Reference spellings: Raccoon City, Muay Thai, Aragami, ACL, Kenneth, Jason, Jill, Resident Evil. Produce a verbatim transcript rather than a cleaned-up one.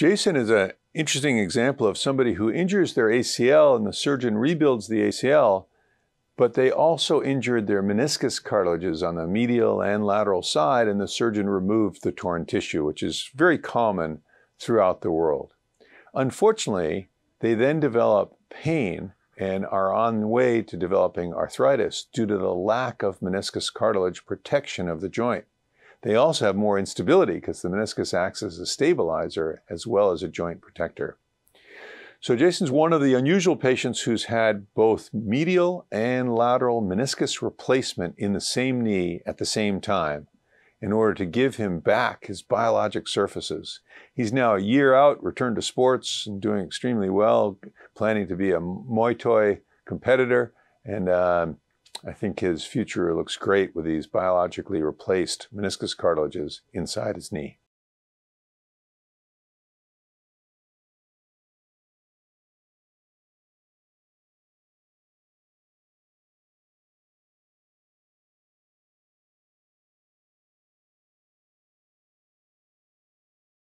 Jason is an interesting example of somebody who injures their A C L and the surgeon rebuilds the A C L, but they also injured their meniscus cartilages on the medial and lateral side, and the surgeon removed the torn tissue, which is very common throughout the world. Unfortunately, they then develop pain and are on the way to developing arthritis due to the lack of meniscus cartilage protection of the joint. They also have more instability because the meniscus acts as a stabilizer as well as a joint protector. So Jason's one of the unusual patients who's had both medial and lateral meniscus replacement in the same knee at the same time in order to give him back his biologic surfaces. He's now a year out, returned to sports and doing extremely well, planning to be a Muay Thai competitor, and um, I think his future looks great with these biologically replaced meniscus cartilages inside his knee.